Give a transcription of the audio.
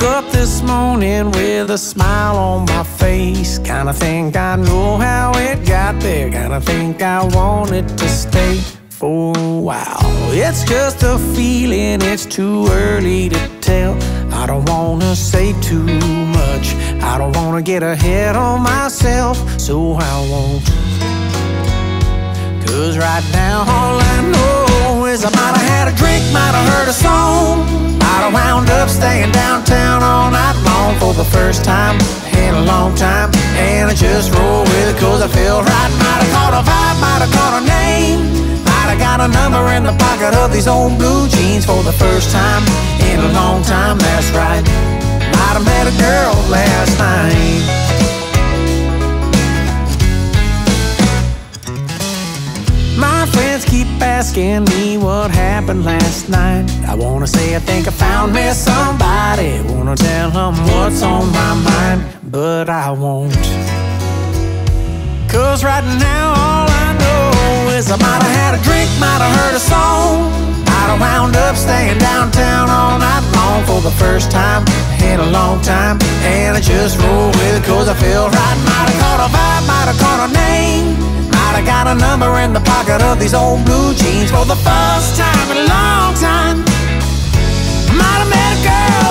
Up this morning with a smile on my face. Kinda think I know how it got there. Kinda think I want it to stay for a while. It's just a feeling, it's too early to tell. I don't wanna say too much, I don't wanna get ahead of myself, so I won't. 'Cause right now all I know is I might've had a drink, might've heard a song, I wound up staying downtown all night long for the first time in a long time. And I just rolled with it 'cause I feel right. Might have caught a vibe, might have caught a name, might have got a number in the pocket of these old blue jeans for the first time in a long time, that's right. Might have met a girl last night. My friends keep asking me what happened last night. I wanna say I think I found me somebody, wanna tell them what's on my mind, but I won't. 'Cause right now all I know is I might have had a drink, might have heard a song, might have wound up staying downtown all night long for the first time in a long time. And I just roll with it 'cause I feel right. Might have caught a vibe, might have caught a name, I got a number in the pocket of these old blue jeans for the first time in a long time. Might have met a girl.